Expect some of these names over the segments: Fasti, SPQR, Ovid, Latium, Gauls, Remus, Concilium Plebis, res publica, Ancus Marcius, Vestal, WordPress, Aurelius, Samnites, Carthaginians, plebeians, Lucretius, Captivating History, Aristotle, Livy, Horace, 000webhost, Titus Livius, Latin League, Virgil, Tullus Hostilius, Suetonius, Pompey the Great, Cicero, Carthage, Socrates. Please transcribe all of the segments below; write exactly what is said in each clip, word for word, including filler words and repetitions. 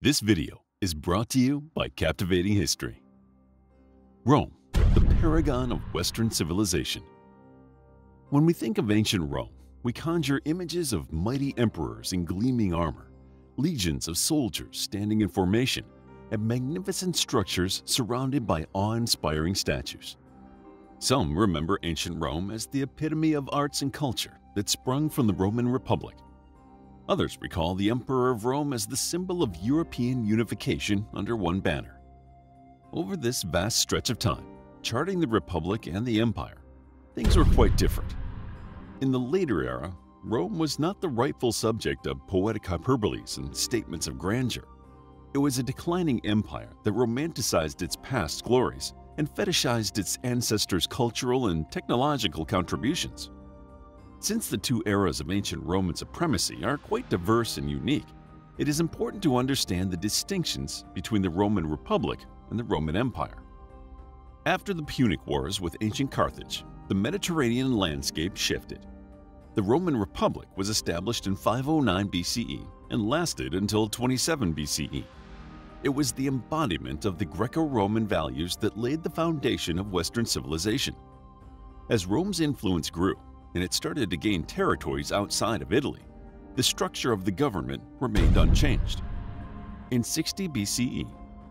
This video is brought to you by Captivating History. Rome, the paragon of Western civilization. When we think of ancient Rome, we conjure images of mighty emperors in gleaming armor, legions of soldiers standing in formation, and magnificent structures surrounded by awe-inspiring statues. Some remember ancient Rome as the epitome of arts and culture that sprung from the Roman Republic. Others recall the Emperor of Rome as the symbol of European unification under one banner. Over this vast stretch of time, charting the Republic and the Empire, things were quite different. In the later era, Rome was not the rightful subject of poetic hyperboles and statements of grandeur. It was a declining empire that romanticized its past glories and fetishized its ancestors' cultural and technological contributions. Since the two eras of ancient Roman supremacy are quite diverse and unique, it is important to understand the distinctions between the Roman Republic and the Roman Empire. After the Punic Wars with ancient Carthage, the Mediterranean landscape shifted. The Roman Republic was established in five oh nine B C E and lasted until twenty-seven B C E. It was the embodiment of the Greco-Roman values that laid the foundation of Western civilization. As Rome's influence grew, and it started to gain territories outside of Italy, the structure of the government remained unchanged. In sixty B C E,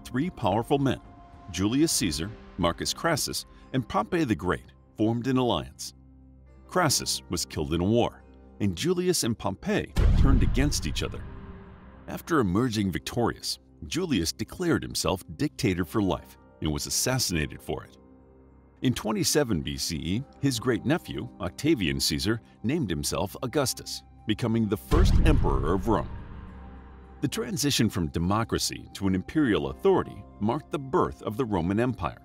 three powerful men, Julius Caesar, Marcus Crassus, and Pompey the Great, formed an alliance. Crassus was killed in a war, and Julius and Pompey turned against each other. After emerging victorious, Julius declared himself dictator for life and was assassinated for it. In twenty-seven B C E, his great-nephew, Octavian Caesar, named himself Augustus, becoming the first emperor of Rome. The transition from democracy to an imperial authority marked the birth of the Roman Empire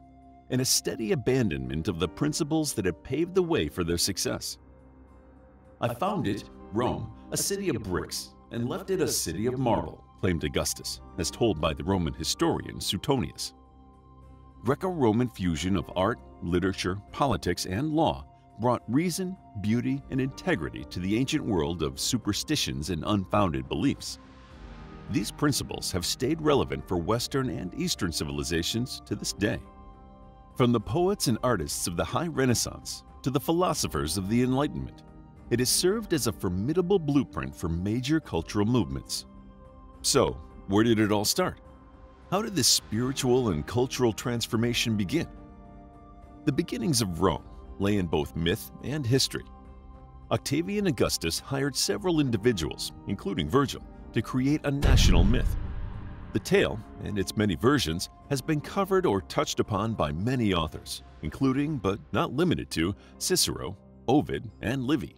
and a steady abandonment of the principles that had paved the way for their success. "I founded Rome, a city of bricks, and left it a city of marble," claimed Augustus, as told by the Roman historian Suetonius. Greco-Roman fusion of art, literature, politics, and law brought reason, beauty, and integrity to the ancient world of superstitions and unfounded beliefs. These principles have stayed relevant for Western and Eastern civilizations to this day. From the poets and artists of the High Renaissance to the philosophers of the Enlightenment, it has served as a formidable blueprint for major cultural movements. So, where did it all start? How did this spiritual and cultural transformation begin? The beginnings of Rome lay in both myth and history. Octavian Augustus hired several individuals, including Virgil, to create a national myth. The tale, and its many versions, has been covered or touched upon by many authors, including, but not limited to, Cicero, Ovid, and Livy.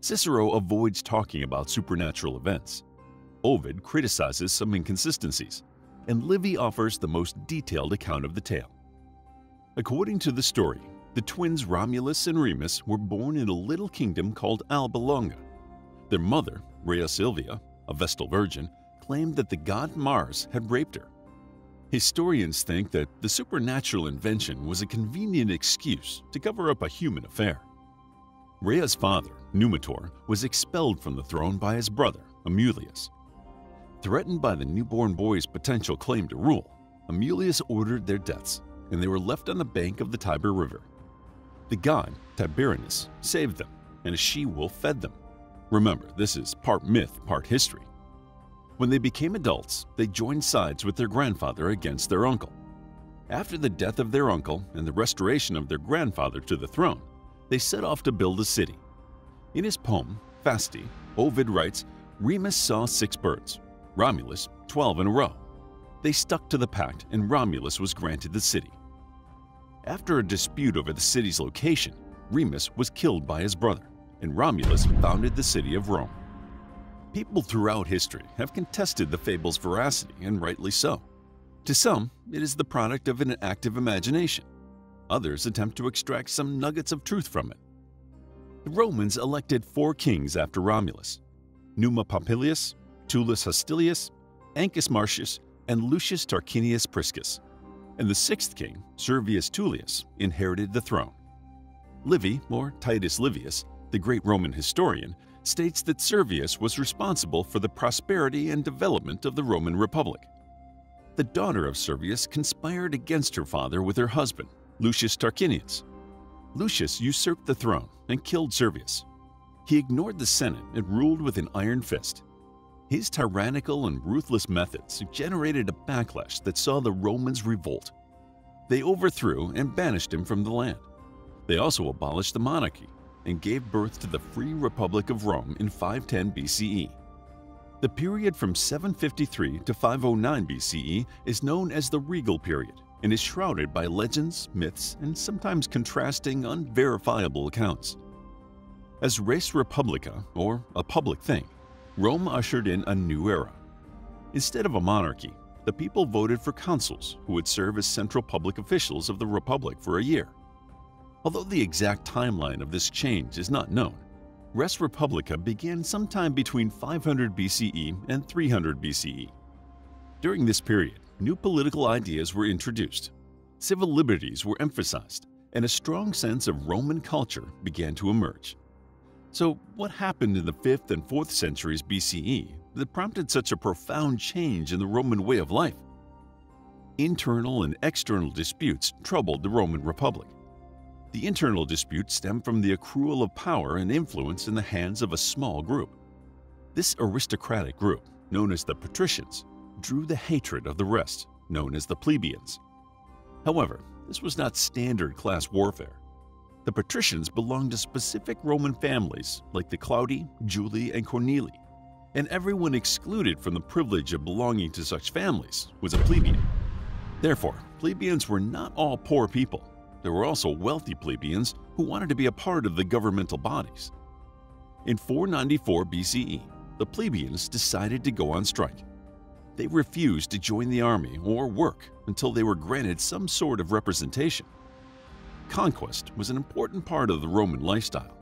Cicero avoids talking about supernatural events. Ovid criticizes some inconsistencies, and Livy offers the most detailed account of the tale. According to the story, the twins Romulus and Remus were born in a little kingdom called Alba Longa. Their mother, Rhea Silvia, a Vestal virgin, claimed that the god Mars had raped her. Historians think that the supernatural invention was a convenient excuse to cover up a human affair. Rhea's father, Numitor, was expelled from the throne by his brother, Amulius. Threatened by the newborn boy's potential claim to rule, Amulius ordered their deaths, and they were left on the bank of the Tiber River. The god, Tiberinus, saved them, and a she-wolf fed them. Remember, this is part myth, part history. When they became adults, they joined sides with their grandfather against their uncle. After the death of their uncle and the restoration of their grandfather to the throne, they set off to build a city. In his poem, Fasti, Ovid writes, "Remus saw six birds, Romulus, twelve in a row." They stuck to the pact, and Romulus was granted the city. After a dispute over the city's location, Remus was killed by his brother, and Romulus founded the city of Rome. People throughout history have contested the fable's veracity, and rightly so. To some, it is the product of an active imagination. Others attempt to extract some nuggets of truth from it. The Romans elected four kings after Romulus: Numa Pompilius, Tullus Hostilius, Ancus Marcius, and Lucius Tarquinius Priscus, and the sixth king, Servius Tullius, inherited the throne. Livy, or Titus Livius, the great Roman historian, states that Servius was responsible for the prosperity and development of the Roman Republic. The daughter of Servius conspired against her father with her husband, Lucius Tarquinius. Lucius usurped the throne and killed Servius. He ignored the Senate and ruled with an iron fist. His tyrannical and ruthless methods generated a backlash that saw the Romans revolt. They overthrew and banished him from the land. They also abolished the monarchy and gave birth to the Free Republic of Rome in five ten B C E. The period from seven fifty-three to five oh nine B C E is known as the Regal Period and is shrouded by legends, myths, and sometimes contrasting, unverifiable accounts. As res publica, or a public thing, Rome ushered in a new era. Instead of a monarchy, the people voted for consuls who would serve as central public officials of the Republic for a year. Although the exact timeline of this change is not known, res publica began sometime between five hundred B C E and three hundred B C E. During this period, new political ideas were introduced, civil liberties were emphasized, and a strong sense of Roman culture began to emerge. So, what happened in the fifth and fourth centuries B C E that prompted such a profound change in the Roman way of life? Internal and external disputes troubled the Roman Republic. The internal disputes stemmed from the accrual of power and influence in the hands of a small group. This aristocratic group, known as the patricians, drew the hatred of the rest, known as the plebeians. However, this was not standard class warfare. The patricians belonged to specific Roman families like the Claudii, Julii, and Cornelii, and everyone excluded from the privilege of belonging to such families was a plebeian. Therefore, plebeians were not all poor people. There were also wealthy plebeians who wanted to be a part of the governmental bodies. In four ninety-four B C E, the plebeians decided to go on strike. They refused to join the army or work until they were granted some sort of representation. Conquest was an important part of the Roman lifestyle.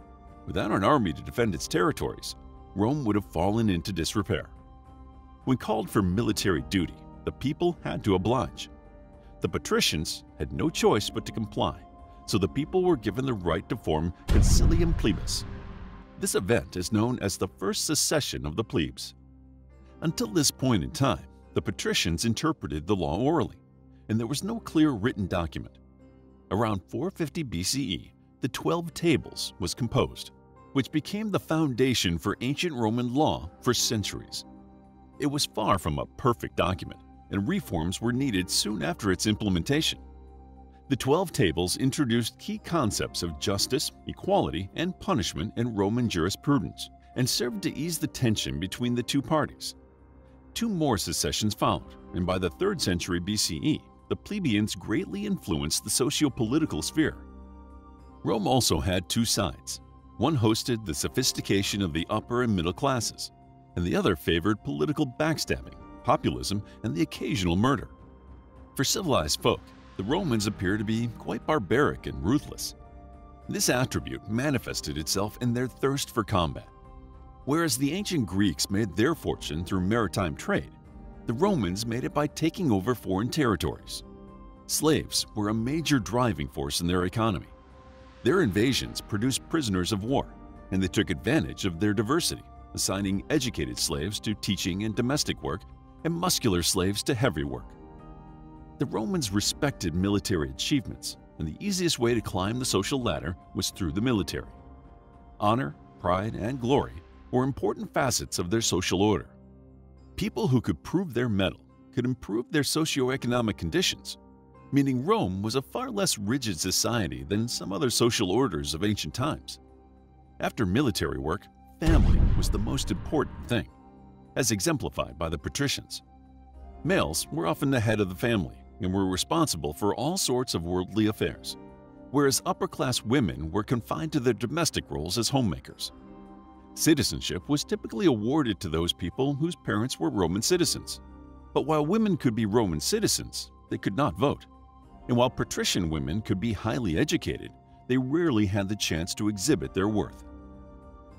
Without an army to defend its territories, Rome would have fallen into disrepair. When called for military duty, the people had to oblige. The patricians had no choice but to comply, so the people were given the right to form Concilium Plebis. This event is known as the First Secession of the Plebs. Until this point in time, the patricians interpreted the law orally, and there was no clear written document. Around four fifty B C E, the Twelve Tables was composed, which became the foundation for ancient Roman law for centuries. It was far from a perfect document, and reforms were needed soon after its implementation. The Twelve Tables introduced key concepts of justice, equality, and punishment in Roman jurisprudence, and served to ease the tension between the two parties. Two more secessions followed, and by the third century B C E, the plebeians greatly influenced the socio-political sphere. Rome also had two sides. One hosted the sophistication of the upper and middle classes, and the other favored political backstabbing, populism, and the occasional murder. For civilized folk, the Romans appear to be quite barbaric and ruthless. This attribute manifested itself in their thirst for combat. Whereas the ancient Greeks made their fortune through maritime trade, the Romans made it by taking over foreign territories. Slaves were a major driving force in their economy. Their invasions produced prisoners of war, and they took advantage of their diversity, assigning educated slaves to teaching and domestic work and muscular slaves to heavy work. The Romans respected military achievements, and the easiest way to climb the social ladder was through the military. Honor, pride, and glory were important facets of their social order. People who could prove their mettle could improve their socioeconomic conditions, meaning Rome was a far less rigid society than some other social orders of ancient times. After military work, family was the most important thing, as exemplified by the patricians. Males were often the head of the family and were responsible for all sorts of worldly affairs, whereas upper-class women were confined to their domestic roles as homemakers. Citizenship was typically awarded to those people whose parents were Roman citizens. But while women could be Roman citizens, they could not vote. And while patrician women could be highly educated, they rarely had the chance to exhibit their worth.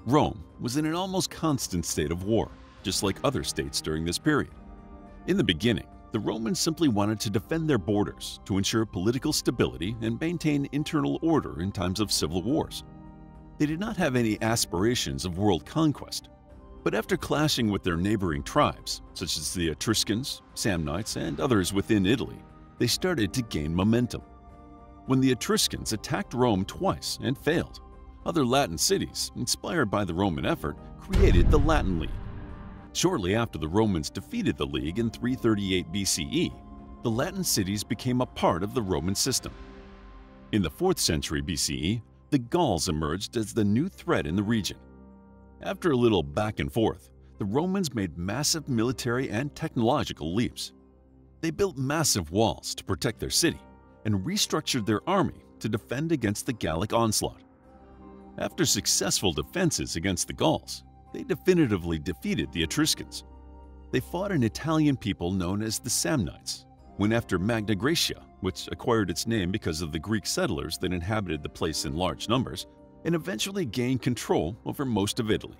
Rome was in an almost constant state of war, just like other states during this period. In the beginning, the Romans simply wanted to defend their borders to ensure political stability and maintain internal order in times of civil wars. They did not have any aspirations of world conquest, but after clashing with their neighboring tribes, such as the Etruscans, Samnites, and others within Italy, they started to gain momentum. When the Etruscans attacked Rome twice and failed, other Latin cities, inspired by the Roman effort, created the Latin League. Shortly after the Romans defeated the League in three thirty-eight B C E, the Latin cities became a part of the Roman system. In the fourth century B C E, the Gauls emerged as the new threat in the region. After a little back and forth, the Romans made massive military and technological leaps. They built massive walls to protect their city and restructured their army to defend against the Gallic onslaught. After successful defenses against the Gauls, they definitively defeated the Etruscans. They fought an Italian people known as the Samnites, when after Magna Graecia, which acquired its name because of the Greek settlers that inhabited the place in large numbers, and eventually gained control over most of Italy.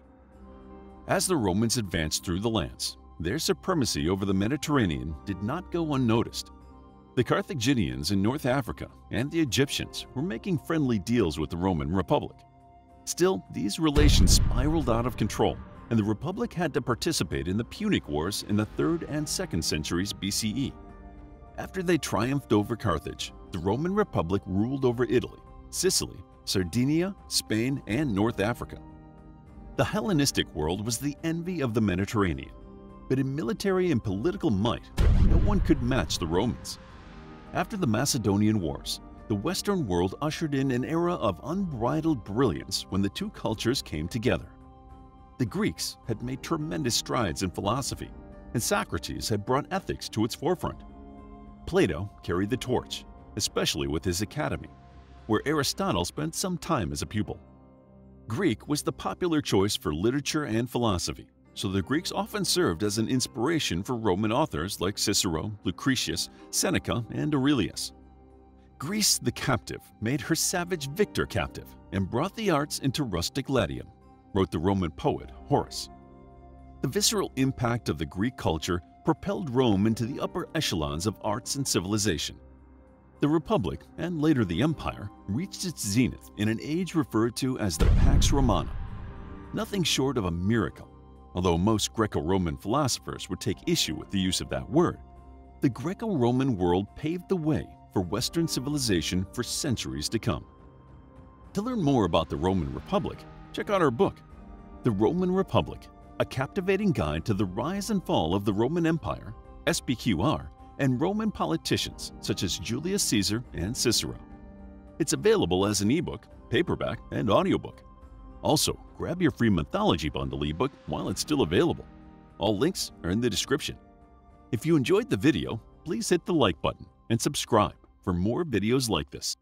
As the Romans advanced through the lands, their supremacy over the Mediterranean did not go unnoticed. The Carthaginians in North Africa and the Egyptians were making friendly deals with the Roman Republic. Still, these relations spiraled out of control, and the Republic had to participate in the Punic Wars in the third and second centuries B C E. After they triumphed over Carthage, the Roman Republic ruled over Italy, Sicily, Sardinia, Spain, and North Africa. The Hellenistic world was the envy of the Mediterranean, but in military and political might, no one could match the Romans. After the Macedonian Wars, the Western world ushered in an era of unbridled brilliance when the two cultures came together. The Greeks had made tremendous strides in philosophy, and Socrates had brought ethics to its forefront. Plato carried the torch, especially with his Academy, where Aristotle spent some time as a pupil. Greek was the popular choice for literature and philosophy, so the Greeks often served as an inspiration for Roman authors like Cicero, Lucretius, Seneca, and Aurelius. Greece the Captive made her savage victor captive and brought the arts into rustic Latium, wrote the Roman poet Horace. The visceral impact of the Greek culture propelled Rome into the upper echelons of arts and civilization. The Republic, and later the Empire, reached its zenith in an age referred to as the Pax Romana. Nothing short of a miracle, although most Greco-Roman philosophers would take issue with the use of that word, the Greco-Roman world paved the way for Western civilization for centuries to come. To learn more about the Roman Republic, check out our book, The Roman Republic, A Captivating Guide to the Rise and Fall of the Roman Empire, S P Q R, and Roman politicians such as Julius Caesar and Cicero. It's available as an ebook, paperback, and audiobook. Also, grab your free Mythology Bundle ebook while it's still available. All links are in the description. If you enjoyed the video, please hit the like button and subscribe for more videos like this.